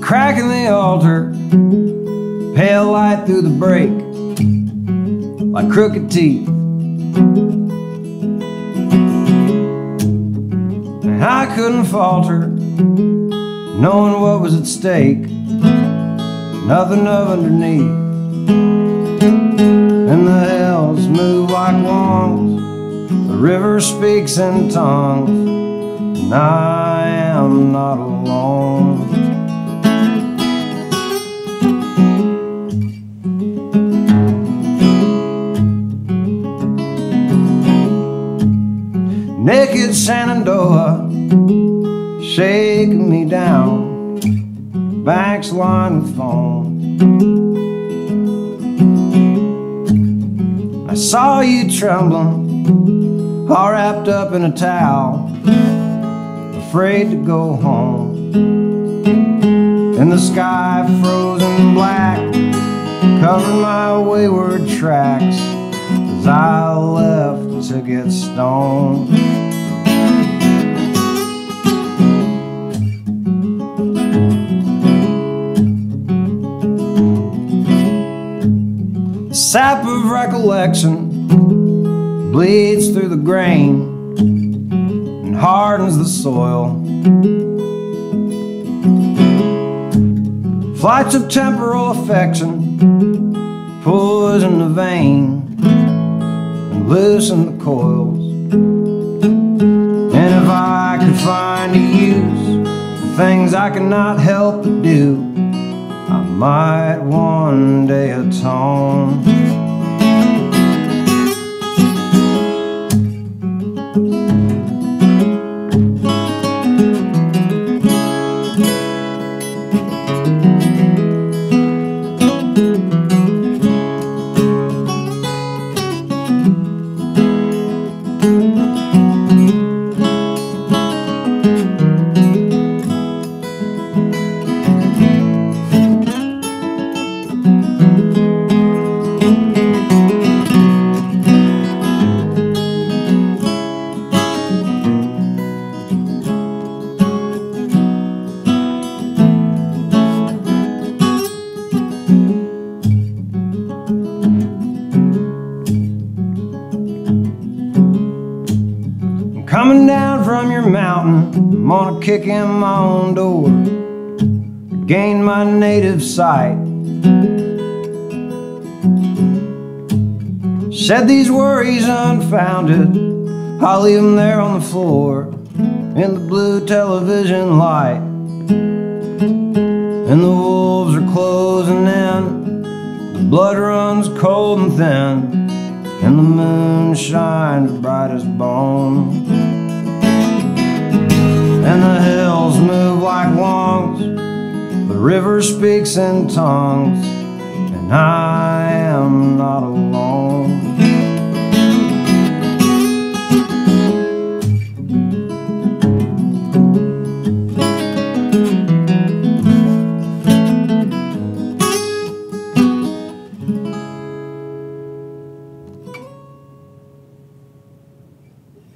Crack in the altar, pale light through the break, like crooked teeth. And I couldn't falter, knowing what was at stake, nothing of underneath. And the hills move like wands, the river speaks in tongues, and I am not alone. Naked Shenandoah shaking me down, banks lined with foam. I saw you trembling, all wrapped up in a towel, afraid to go home. And the sky frozen black covered my wayward tracks as I left to get stoned. Sap of recollection bleeds through the grain and hardens the soil. Flights of temporal affection poison the vein and loosen the coils. And if I could find a use for things I cannot help but do, I might one day atone. Coming down from your mountain, I'm gonna kick in my own door, regain my native sight. Said these worries unfounded, I'll leave them there on the floor, in the blue television light. And the wolves are closing in, the blood runs cold and thin, and the moon shines bright as bone. And the hills move like wands, the river speaks in tongues, and I am not alone.